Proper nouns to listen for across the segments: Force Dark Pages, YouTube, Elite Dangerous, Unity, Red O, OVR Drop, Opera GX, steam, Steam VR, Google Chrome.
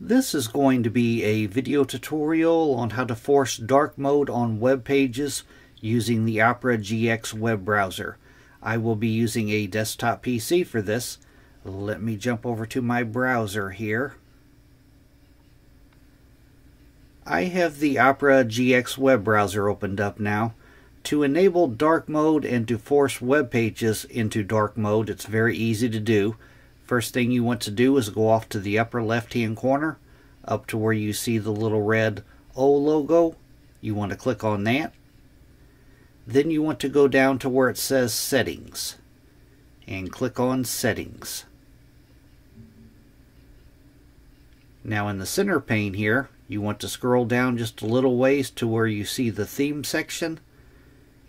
This is going to be a video tutorial on how to force dark mode on web pages using the Opera GX web browser. I will be using a desktop PC for this. Let me jump over to my browser here. I have the Opera GX web browser opened up now. To enable dark mode and to force web pages into dark mode, it's very easy to do. First thing you want to do is go off to the upper left-hand corner, up to where you see the little red O logo. You want to click on that. Then you want to go down to where it says Settings, and click on Settings. Now in the center pane here, you want to scroll down just a little ways to where you see the Theme section,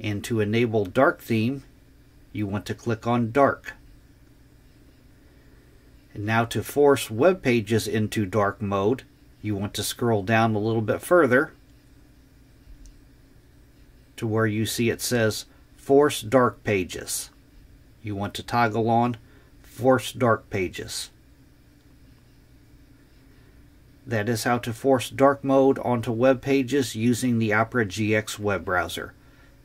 and to enable Dark Theme, you want to click on Dark. Now to force web pages into dark mode, you want to scroll down a little bit further to where you see it says Force Dark Pages. You want to toggle on Force Dark Pages. That is how to force dark mode onto web pages using the Opera GX web browser.